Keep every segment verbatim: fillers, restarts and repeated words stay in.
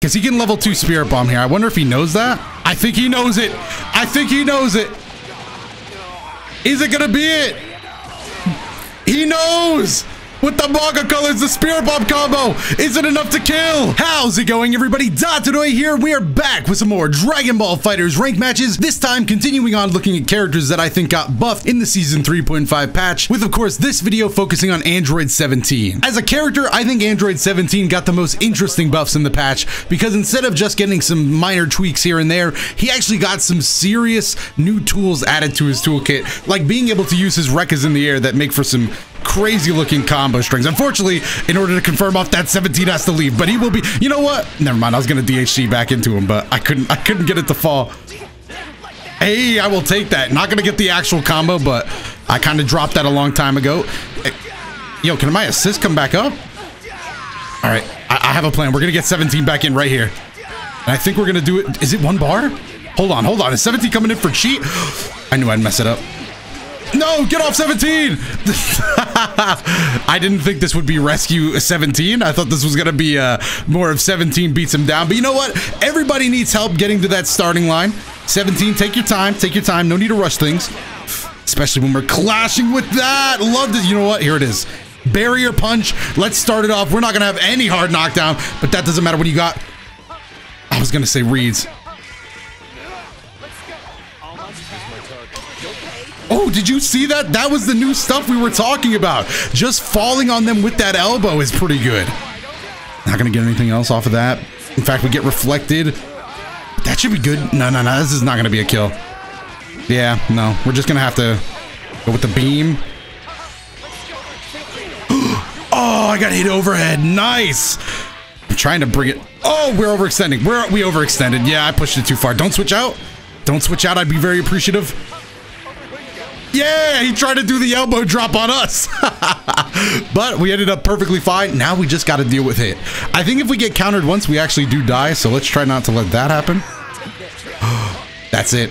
Because he can level two Spirit Bomb here. I wonder if he knows that. I think he knows it. I think he knows it. Is it going to be it? He knows! With the manga colors, the Spirit Bomb combo isn't enough to kill! How's it going, everybody? DotoDoya here. We are back with some more Dragon Ball FighterZ rank matches. This time, continuing on looking at characters that I think got buffed in the Season three point five patch, with, of course, this video focusing on Android seventeen. As a character, I think Android seventeen got the most interesting buffs in the patch, because instead of just getting some minor tweaks here and there, he actually got some serious new tools added to his toolkit, like being able to use his Rekkas in the air that make for some crazy looking combo strings. Unfortunately, in order to confirm off that, seventeen has to leave, but he will be, you know what? Never mind, I was gonna D H C back into him, but I couldn't, I couldn't get it to fall. Hey, I will take that. Not gonna get the actual combo, but I kind of dropped that a long time ago. Yo, can my assist come back up? All right, I, I have a plan. We're gonna get seventeen back in right here. And I think we're gonna do it. Is it one bar? Hold on, hold on. Is seventeen coming in for cheat? I knew I'd mess it up. No, get off seventeen! I didn't think this would be rescue seventeen. I thought this was gonna be uh, more of seventeen beats him down. But you know what? Everybody needs help getting to that starting line. seventeen, take your time, take your time. No need to rush things, especially when we're clashing with that. Love this. You know what? Here it is. Barrier punch. Let's start it off. We're not gonna have any hard knockdown, but that doesn't matter. What do you got? I was gonna say reads. Oh, did you see that? That was the new stuff we were talking about. Just falling on them with that elbow is pretty good. Not gonna get anything else off of that. In fact, we get reflected. That should be good. No, no, no, this is not gonna be a kill. Yeah, no, we're just gonna have to go with the beam. Oh, I got hit overhead, nice. I'm trying to bring it. Oh, we're overextending, we're, we overextended. Yeah, I pushed it too far. Don't switch out. Don't switch out, I'd be very appreciative. Yeah, he tried to do the elbow drop on us. But we ended up perfectly fine. Now we just got to deal with it. I think if we get countered once, we actually do die. So let's try not to let that happen. That's it.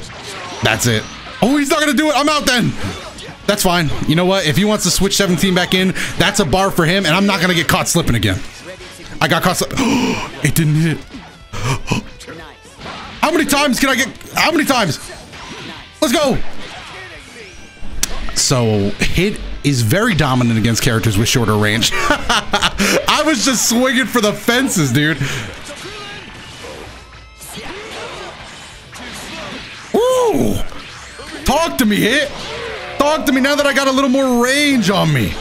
That's it. Oh, he's not going to do it. I'm out then. That's fine. You know what? If he wants to switch seventeen back in, that's a bar for him. And I'm not going to get caught slipping again. I got caught slipping. It didn't hit. How many times can I get? How many times? Let's go. So Hit is very dominant against characters with shorter range. I was just swinging for the fences, dude. Ooh, talk to me, Hit. Talk to me now that I got a little more range on me.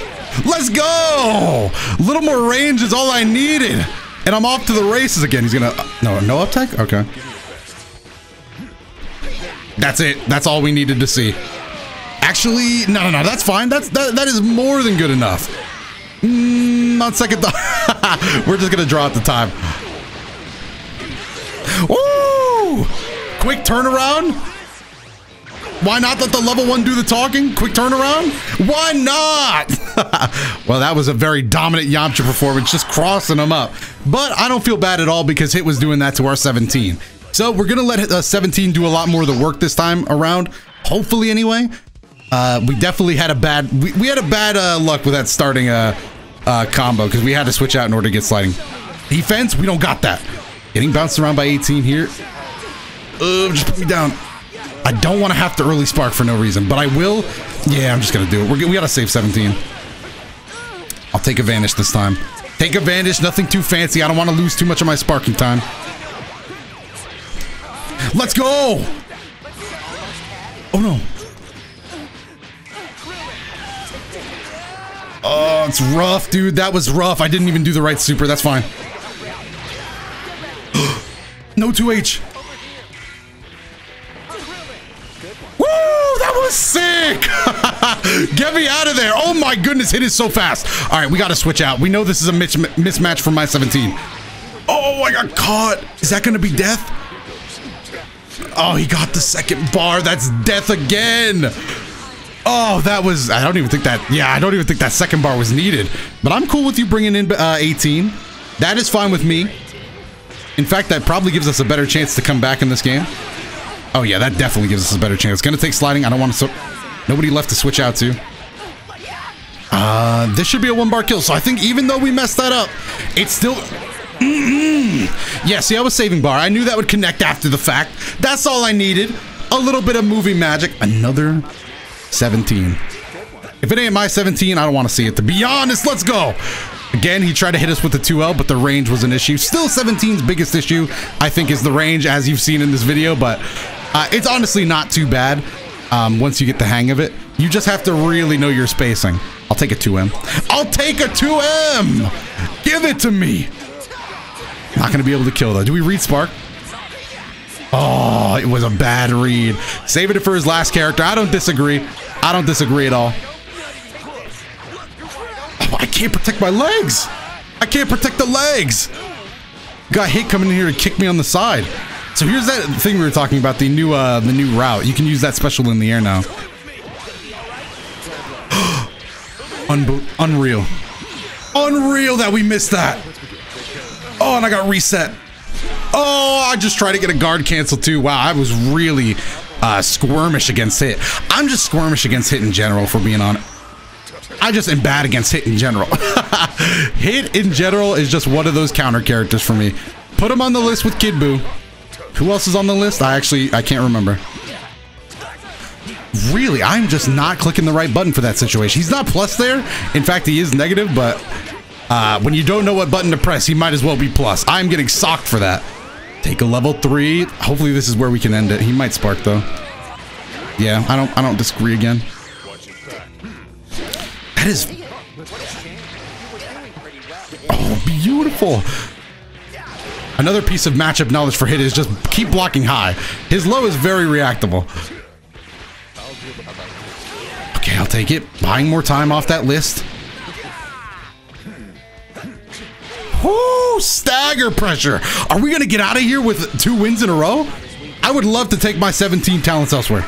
Let's go. A little more range is all I needed. And I'm off to the races again. He's gonna, no, no up tech? Okay. That's it. That's all we needed to see. Actually, no, no, no, that's fine. That's, that, that is more than good enough. Mm, on second thought, we're just gonna draw out the time. Woo! Quick turnaround. Why not let the level one do the talking? Quick turnaround? Why not? Well, that was a very dominant Yamcha performance, just crossing him up. But I don't feel bad at all because Hit was doing that to our seventeen. So we're gonna let uh, seventeen do a lot more of the work this time around, hopefully anyway. Uh, we definitely had a bad, we, we had a bad uh, luck with that starting uh, uh, combo because we had to switch out in order to get sliding. Defense, we don't got that. Getting bounced around by eighteen here. Uh, just put me down. I don't want to have to early spark for no reason, but I will. Yeah, I'm just going to do it. We're, we got to save seventeen. I'll take advantage this time. Take advantage, nothing too fancy. I don't want to lose too much of my sparking time. Let's go. Oh no. Oh, it's rough, dude. That was rough. I didn't even do the right super. That's fine. No two H. Woo! That was sick! Get me out of there. Oh, my goodness. Hit is so fast. All right, we got to switch out. We know this is a mismatch for my seventeen. Oh, I got caught. Is that going to be death? Oh, he got the second bar. That's death again. Oh, that was, I don't even think that, yeah, I don't even think that second bar was needed. But I'm cool with you bringing in uh, eighteen. That is fine with me. In fact, that probably gives us a better chance to come back in this game. Oh yeah, that definitely gives us a better chance. It's going to take sliding. I don't want to, nobody left to switch out to. Uh, this should be a one bar kill. So I think even though we messed that up, it's still, Mm-hmm. Yeah, see, I was saving bar. I knew that would connect after the fact. That's all I needed. A little bit of movie magic. Another seventeen. If it ain't my seventeen, I don't want to see it. To be honest, let's go. Again, he tried to hit us with the two L, but the range was an issue. Still, seventeen's biggest issue, I think, is the range, as you've seen in this video. But uh, it's honestly not too bad um, once you get the hang of it. You just have to really know your spacing. I'll take a two M. I'll take a two M! Give it to me! Not going to be able to kill, though. Do we read Spark? Oh, it was a bad read. Saving it for his last character. I don't disagree. I don't disagree at all. Oh, I can't protect my legs. I can't protect the legs. God, I hate coming in here to kick me on the side. So here's that thing we were talking about, the new uh, the new route. You can use that special in the air now. Unbe unreal. Unreal that we missed that. Oh, and I got reset. Oh, I just tried to get a guard cancel too. Wow, I was really uh, squirmish against Hit. I'm just squirmish against Hit in general, for being honest. I just am bad against Hit in general. Hit in general is just one of those counter characters for me. Put him on the list with Kid Boo. Who else is on the list? I actually, I can't remember. Really, I'm just not clicking the right button for that situation. He's not plus there. In fact, he is negative, but uh, when you don't know what button to press, he might as well be plus. I'm getting socked for that. Take a level three. Hopefully this is where we can end it. He might spark though. Yeah, I don't, I don't disagree again. That is... Oh, beautiful. Another piece of matchup knowledge for Hit is just keep blocking high. His low is very reactable. Okay, I'll take it. Buying more time off that list. Woo! Stagger pressure. Are we going to get out of here with two wins in a row? I would love to take my seventeen talents elsewhere.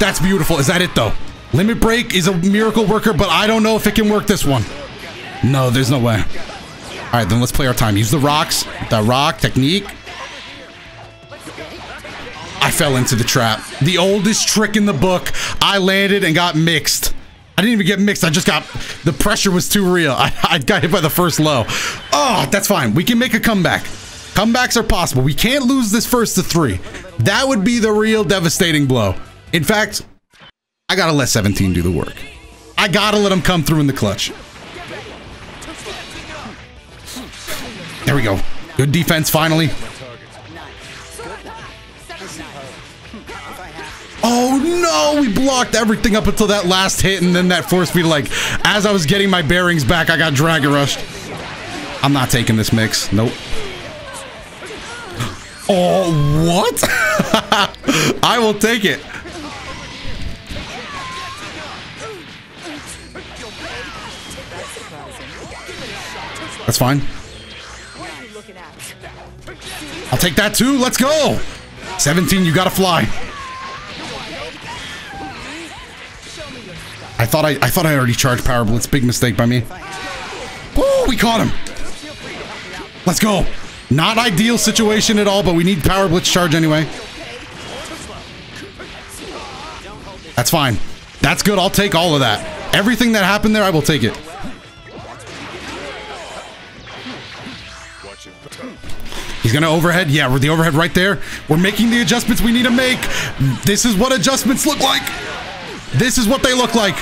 That's beautiful. Is that it, though? Limit break is a miracle worker, but I don't know if it can work this one. No, there's no way. All right, then let's play our time. Use the rocks. The rock technique. I fell into the trap. The oldest trick in the book. I landed and got mixed. I didn't even get mixed. I just got... The pressure was too real. I, I got hit by the first low. Oh, that's fine. We can make a comeback. Comebacks are possible. We can't lose this first to three. That would be the real devastating blow. In fact, I gotta let seventeen do the work. I gotta let him come through in the clutch. There we go. Good defense, finally. Oh no, we blocked everything up until that last hit, and then that forced me to, like, as I was getting my bearings back, I got Dragon Rushed. I'm not taking this mix. Nope. Oh, what? I will take it. That's fine. I'll take that too. Let's go. seventeen, you gotta fly. I thought I, I thought I already charged Power Blitz. Big mistake by me. Woo, we caught him. Let's go. Not ideal situation at all, but we need Power Blitz charge anyway. That's fine. That's good. I'll take all of that. Everything that happened there, I will take it. He's gonna overhead. Yeah, we're the overhead right there. We're making the adjustments we need to make. This is what adjustments look like. This is what they look like.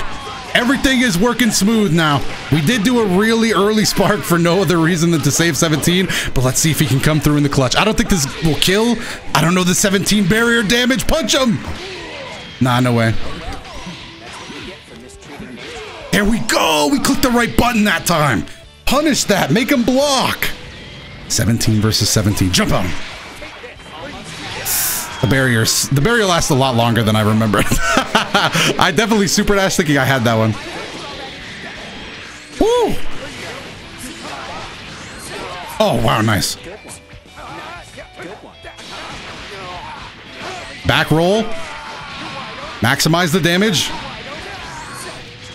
Everything is working smooth now. We did do a really early spark for no other reason than to save seventeen, but let's see if he can come through in the clutch. I don't think this will kill. I don't know the seventeen barrier damage. Punch him. Nah, no way. There we go. We clicked the right button that time. Punish that. Make him block. seventeen versus seventeen. Jump on him. The barrier, the barrier lasts a lot longer than I remember. I definitely super dash thinking I had that one. Woo! Oh, wow, nice. Back roll. Maximize the damage.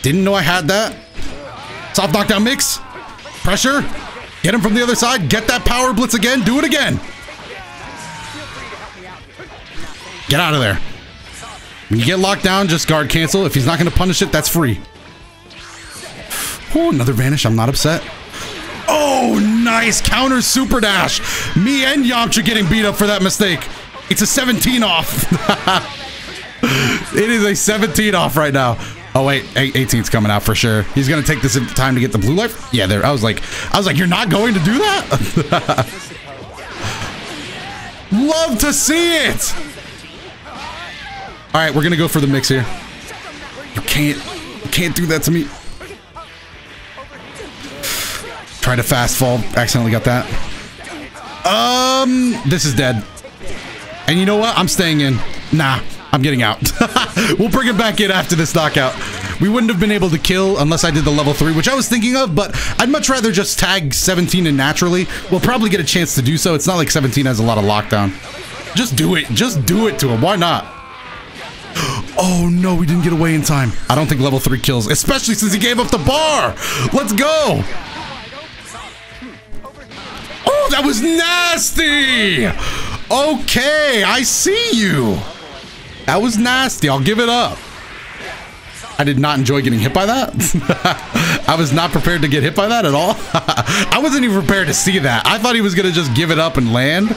Didn't know I had that. Soft knockdown mix. Pressure. Get him from the other side. Get that Power Blitz again. Do it again. Get out of there. When you get locked down, just guard cancel. If he's not going to punish it, that's free. Oh, another vanish. I'm not upset. Oh, Oh, nice counter super dash. Me and Yamcha getting beat up for that mistake. It's a seventeen off. It is a seventeen off right now. Oh wait, eighteen's coming out for sure. He's gonna take this time to get the blue life. Yeah, there. I was like, I was like, you're not going to do that. Love to see it. All right, we're gonna go for the mix here. You can't, you can't do that to me. Tried to fast fall, accidentally got that. Um, this is dead. And you know what? I'm staying in. Nah, I'm getting out. We'll bring it back in after this knockout. We wouldn't have been able to kill unless I did the level three, which I was thinking of, but I'd much rather just tag seventeen and naturally. We'll probably get a chance to do so. It's not like seventeen has a lot of lockdown. Just do it. Just do it to him. Why not? Oh no, we didn't get away in time. I don't think level three kills, especially since he gave up the bar. Let's go. Oh, that was nasty. Okay, I see you. That was nasty. I'll give it up. I did not enjoy getting hit by that. I was not prepared to get hit by that at all. I wasn't even prepared to see that. I thought he was going to just give it up and land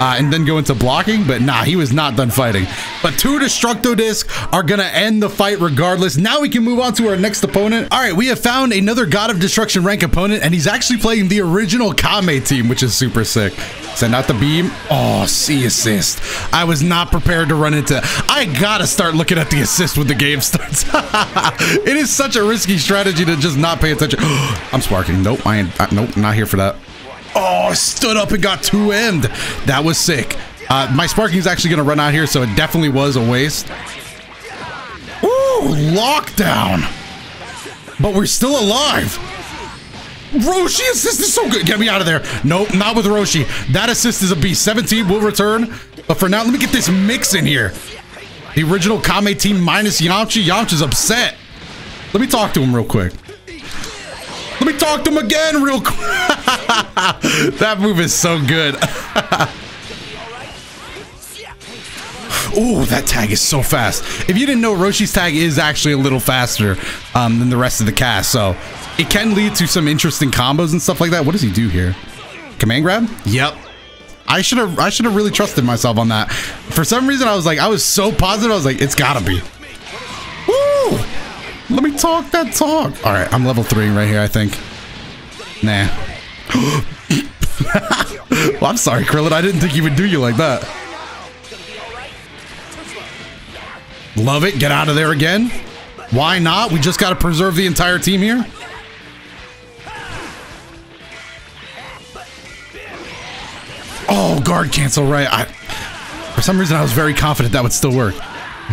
uh, and then go into blocking, but nah, he was not done fighting. But two Destructo Discs are going to end the fight regardless. Now we can move on to our next opponent. All right, we have found another God of Destruction rank opponent, and he's actually playing the original Kame team, which is super sick. Send out the beam. Oh, C assist. I was not prepared to run into. I gotta start looking at the assist when the game starts. It is such a risky strategy to just not pay attention. I'm sparking. Nope, I ain't. I, nope, not here for that. Oh, stood up and got two-emmed. That was sick. Uh, my sparking is actually gonna run out here, so it definitely was a waste. Ooh, lockdown. But we're still alive. Roshi assist is so good. Get me out of there. Nope, not with Roshi. That assist is a beast. seventeen will return. But for now, let me get this mix in here. The original Kame team minus Yamcha. Yamcha's upset. Let me talk to him real quick. Let me talk to him again real quick. That move is so good. Oh, that tag is so fast. If you didn't know, Roshi's tag is actually a little faster um, than the rest of the cast, so it can lead to some interesting combos and stuff like that. What does he do here? Command grab? Yep. I should have I should have really trusted myself on that. For some reason, I was like, I was so positive. I was like, it's gotta be. Woo! Let me talk that talk. All right, I'm level three right here, I think. Nah. Well, I'm sorry, Krillin. I didn't think he would do you like that. Love it. Get out of there again. Why not? We just got to preserve the entire team here. Oh, guard cancel, right? I, for some reason, I was very confident that would still work.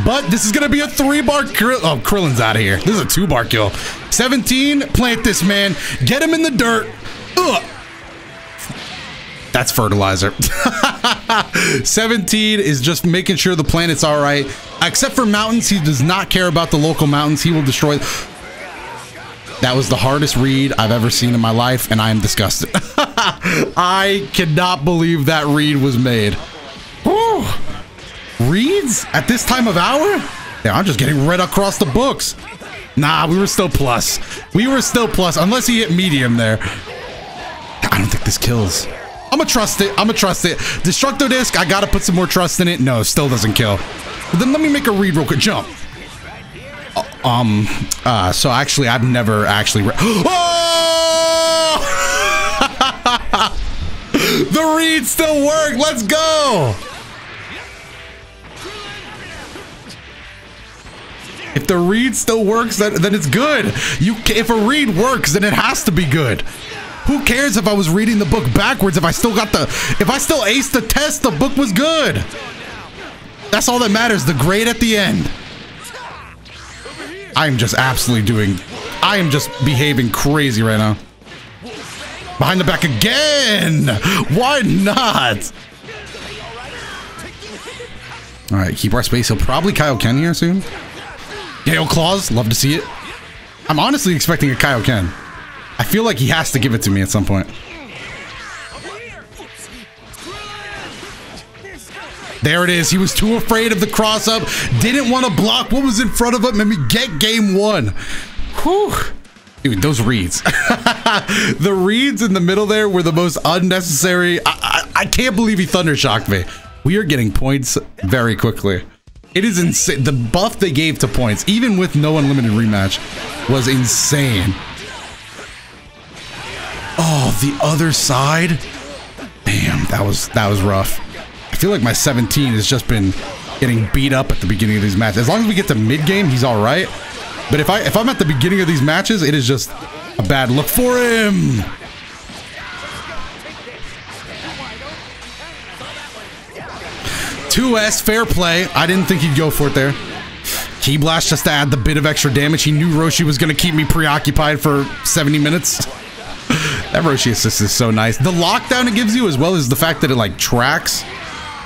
But this is going to be a three-bar Krill. Oh, Krillin's out of here. This is a two-bar kill. seventeen, plant this man. Get him in the dirt. Ugh. That's fertilizer. seventeen is just making sure the planet's all right. Except for mountains, he does not care about the local mountains. He will destroy. That was the hardest read I've ever seen in my life, and I am disgusted. I cannot believe that read was made. Woo! Reads at this time of hour? Yeah, I'm just getting right across the books. Nah, we were still plus. We were still plus, unless he hit medium there. I don't think this kills. I'm gonna trust it. I'm gonna trust it. Destructo Disc, I gotta put some more trust in it. No, still doesn't kill. But then let me make a read real quick. Jump. Uh, um, uh, so actually, I've never actually read. Oh! The read still worked. Let's go. If the read still works, then, then it's good. You, if a read works, then it has to be good. Who cares if I was reading the book backwards? If I still got the, if I still aced the test, the book was good. That's all that matters. The grade at the end. I am just absolutely doing, I am just behaving crazy right now. Behind the back again. Why not? All right, keep our space. He'll probably Kaioken here soon. Gale Claws, love to see it. I'm honestly expecting a Kaioken. I feel like he has to give it to me at some point. There it is. He was too afraid of the cross up. Didn't want to block what was in front of him. And we get game one. Whew. Dude, those reads. The reads in the middle there were the most unnecessary. I, I, I can't believe he thunder shocked me. We are getting points very quickly. It is insane. The buff they gave to points, even with no unlimited rematch, was insane. Oh, the other side. Damn, that was that was rough. I feel like my seventeen has just been getting beat up at the beginning of these matches. As long as we get to mid game, he's all right. But if I if I'm at the beginning of these matches, it is just a bad look for him. two S, fair play. I didn't think he'd go for it there. Key Blast just to add the bit of extra damage. He knew Roshi was going to keep me preoccupied for seventy minutes. That Roshi assist is so nice. The lockdown it gives you, as well as the fact that it like tracks.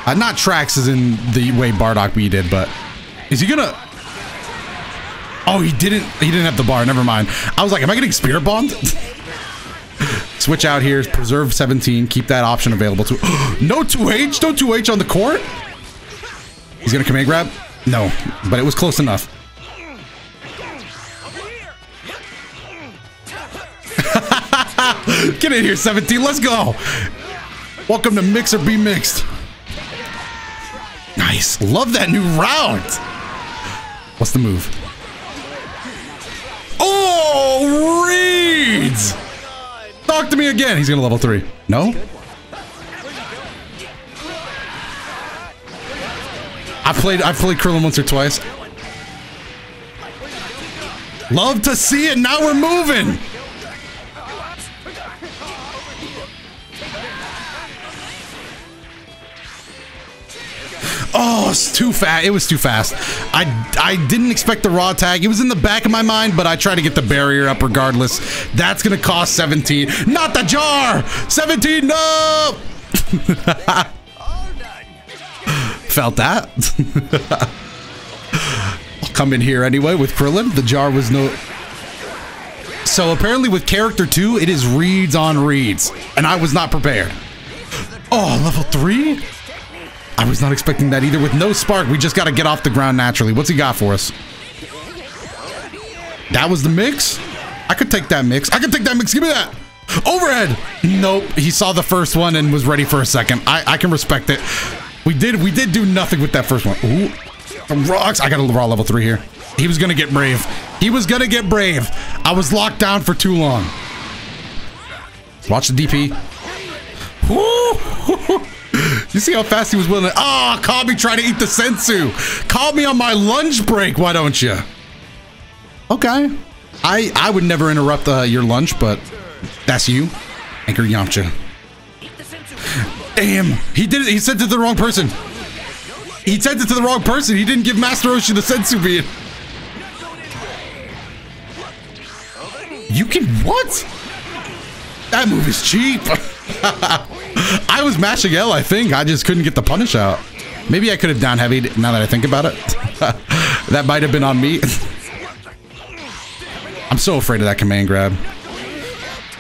Uh, not tracks as in the way Bardock B did, but is he going to... Oh, he didn't He didn't have the bar. Never mind. I was like, am I getting Spirit Bombed? Switch out here. Preserve seventeen. Keep that option available too. No two H. No two H on the court. He's going to command grab? No, but it was close enough. Get in here, seventeen. Let's go. Welcome to Mix or Be Mixed. Nice. Love that new route. What's the move? Oh, reads. Talk to me again. He's going to level three. No? I've played, I've played Krillin once or twice. Love to see it. Now we're moving. Oh, it's too fast. It was too fast. I, I didn't expect the raw tag. It was in the back of my mind, but I tried to get the barrier up regardless. That's going to cost seventeen. Not the jar. seventeen, no. Felt that. I'll come in here anyway with Krillin. The jar was no... So apparently with character two, it is reads on reads. And I was not prepared. Oh, level three? I was not expecting that either. With no spark, we just got to get off the ground naturally. What's he got for us? That was the mix? I could take that mix. I could take that mix. Give me that. Overhead. Nope. He saw the first one and was ready for a second. I, I can respect it. We did, we did do nothing with that first one. Ooh, from rocks. I got a raw level three here. He was going to get brave. He was going to get brave. I was locked down for too long. Watch the D P. Ooh. You see how fast he was willing to... Ah, oh, caught me trying to eat the senzu. Caught me on my lunch break. Why don't you? Okay. I, I would never interrupt uh, your lunch, but that's you. Anchor Yamcha. Damn, he did it. He sent it to the wrong person. He sent it to the wrong person. He didn't give Master Roshi the senzu bean. You can what? That move is cheap. I was mashing L, I think. I just couldn't get the punish out. Maybe I could have down heavy now that I think about it. That might have been on me. I'm so afraid of that command grab.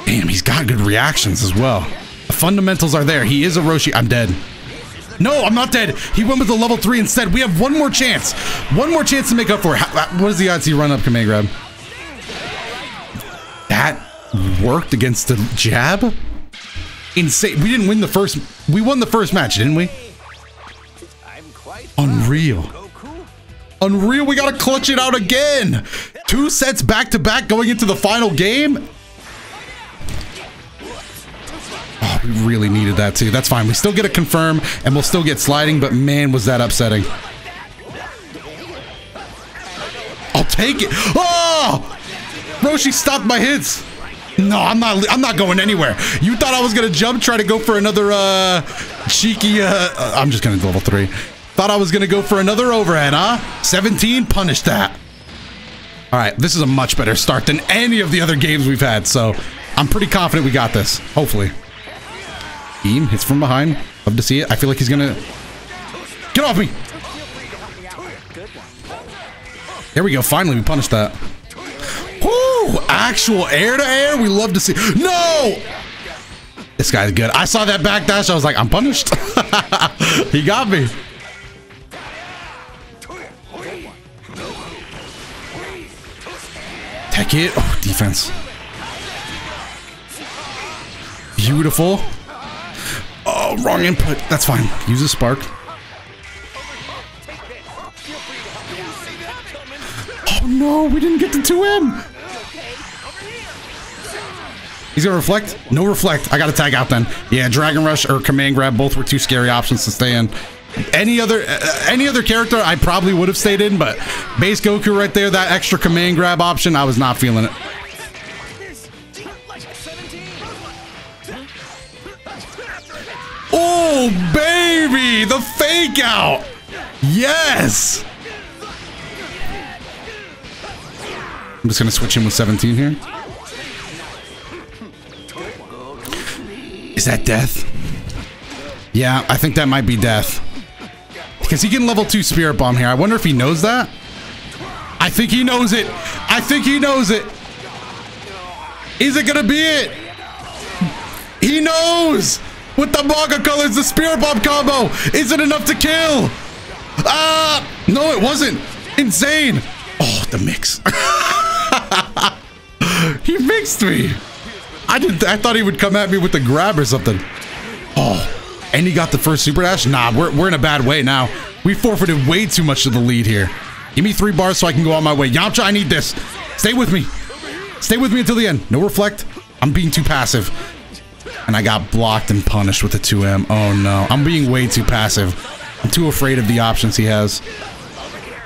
Damn, he's got good reactions as well. The fundamentals are there. He is a Roshi. I'm dead. No, I'm not dead. He went with the level three instead. We have one more chance. One more chance to make up for it. What is the odds he run up command grab? That worked against the jab? Insane. We didn't win the first. We won the first match, didn't we? Unreal. Unreal. We got to clutch it out again. Two sets back to back going into the final game. Oh, we really needed that too. That's fine. We still get a confirm and we'll still get sliding, but man, was that upsetting. I'll take it. Oh! Roshi stopped my hits. No, I'm not. I'm not going anywhere. You thought I was gonna jump, try to go for another uh, cheeky. Uh, uh, I'm just gonna do level three. Thought I was gonna go for another overhead, huh? seventeen, punish that. All right, this is a much better start than any of the other games we've had. So I'm pretty confident we got this. Hopefully. Beam hits from behind. Love to see it. I feel like he's gonna get off me. There we go. Finally, we punished that. Actual air to air, we love to see. No, this guy's good. I saw that backdash. I was like, I'm punished. He got me. Tech it. Oh, defense. Beautiful. Oh, wrong input. That's fine. Use a spark. Oh no, we didn't get the two M. He's gonna reflect? No reflect. I gotta tag out then. Yeah, Dragon Rush or Command Grab both were two scary options to stay in. Any other uh, any other character I probably would have stayed in, but base Goku right there, that extra Command Grab option, I was not feeling it. Oh baby, the fake out. Yes. I'm just gonna switch in with seventeen here. Is that death? Yeah, I think that might be death. Because he can level two Spirit Bomb here. I wonder if he knows that. I think he knows it. I think he knows it. Is it gonna be it? He knows! With the manga colors, the Spirit Bomb combo! Is it enough to kill? Ah! Uh, no, it wasn't! Insane! Oh, the mix. He mixed me! I didn't. I thought he would come at me with a grab or something. Oh, and he got the first super dash. Nah, we're we're in a bad way now. We forfeited way too much of the lead here. Give me three bars so I can go on my way. Yamcha, I need this. Stay with me. Stay with me until the end. No reflect. I'm being too passive, and I got blocked and punished with the two M. Oh no, I'm being way too passive. I'm too afraid of the options he has.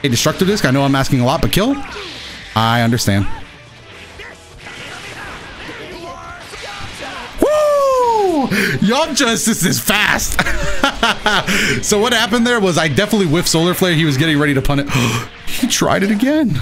Hey, Destructo Disc. I know I'm asking a lot, but kill. I understand. Yamcha assist is fast. So what happened there was I definitely whiffed Solar Flare. He was getting ready to pun it. He tried it again.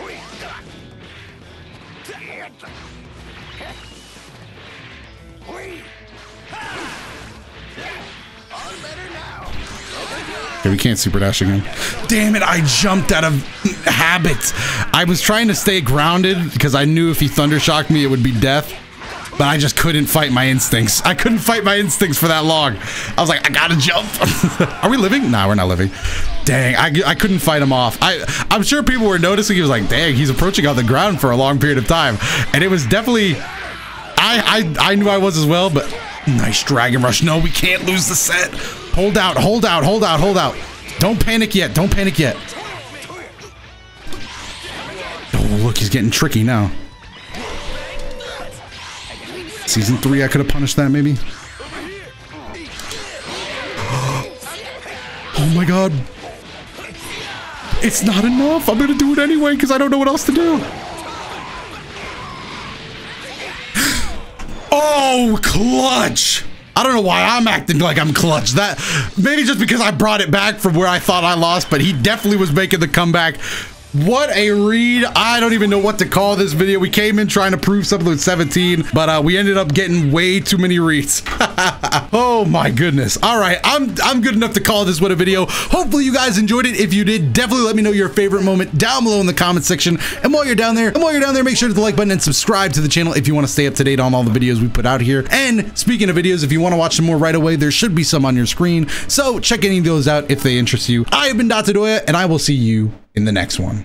Okay, we can't super dash again. Damn it, I jumped out of habit. I was trying to stay grounded because I knew if he thunder shocked me, it would be death. But I just couldn't fight my instincts. I couldn't fight my instincts for that long. I was like, I gotta jump. Are we living? Nah, we're not living. Dang, I, I couldn't fight him off. I, I'm sure people were noticing. He was like, dang, he's approaching on the ground for a long period of time. And it was definitely, I, I, I knew I was as well, but nice Dragon Rush. No, we can't lose the set. Hold out, hold out, hold out, hold out. Don't panic yet, don't panic yet. Oh, look, he's getting tricky now. Season three, I could have punished that maybe. Oh my god. It's not enough. I'm gonna do it anyway because I don't know what else to do. Oh, clutch. I don't know why I'm acting like I'm clutch. That maybe just because I brought it back from where I thought I lost, but he definitely was making the comeback. What a read. I don't even know what to call this video. We came in trying to prove something with seventeen, but uh, we ended up getting way too many reads. Oh my goodness. All right, I'm, I'm good enough to call this what a video. Hopefully you guys enjoyed it. If you did, definitely let me know your favorite moment down below in the comment section. And while you're down there, and while you're down there, make sure to hit the like button and subscribe to the channel if you want to stay up to date on all the videos we put out here. And speaking of videos, if you want to watch some more right away, there should be some on your screen. So check any of those out if they interest you. I have been DotoDoya, and I will see you in the next one.